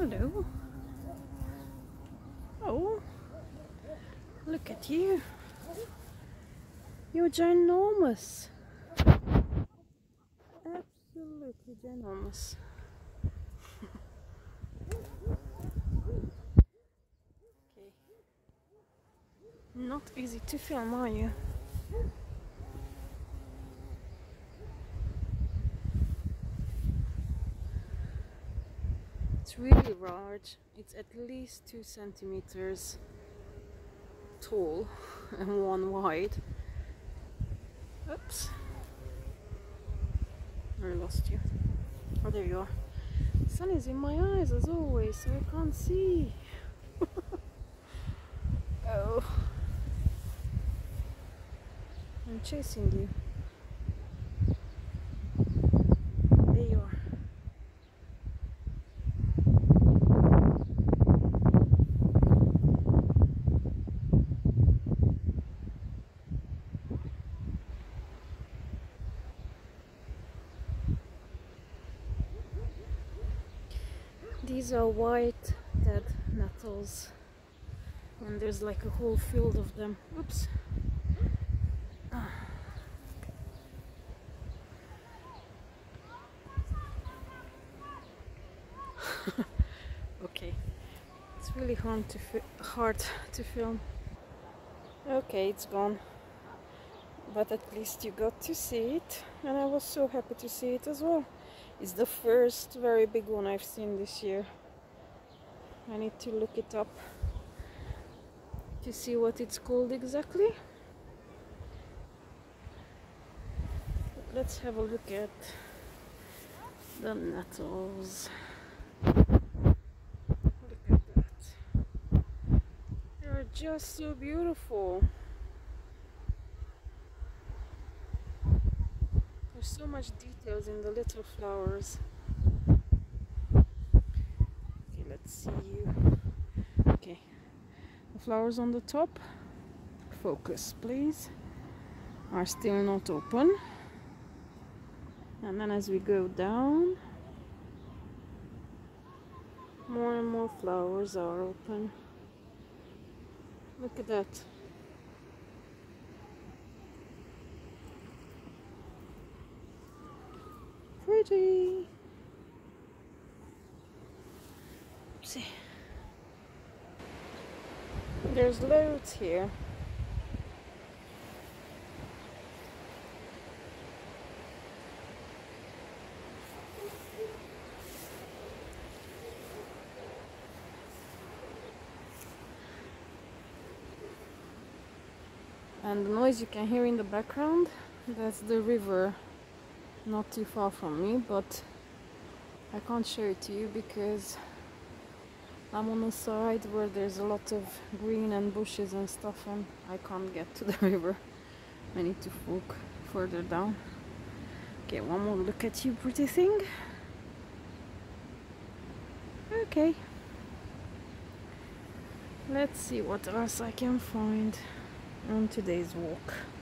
Hello. Oh, look at you. You're ginormous. Absolutely ginormous. Okay. Not easy to film, are you? It's really large. It's at least 2 centimeters tall and 1 wide. Oops, I lost you. Oh, there you are. The sun is in my eyes as always, so I can't see. Oh, I'm chasing you. These are white dead nettles, and there's like a whole field of them. Oops. Ah. Okay, it's really hard to film. Okay, it's gone, but at least you got to see it, and I was so happy to see it as well. It's the first very big one I've seen this year. I need to look it up to see what it's called exactly. Let's have a look at the nettles. Look at that. They're just so beautiful. There's so much details in the little flowers. Okay, let's see you. Okay, the flowers on the top, focus please, are still not open. And then as we go down, more and more flowers are open. Look at that. Pretty. See, there's loads here. And the noise you can hear in the background, that's the river. Not too far from me, but I can't show it to you because I'm on a side where there's a lot of green and bushes and stuff, and I can't get to the river. I need to walk further down. Okay, one more look at you, pretty thing. Okay, let's see what else I can find on today's walk.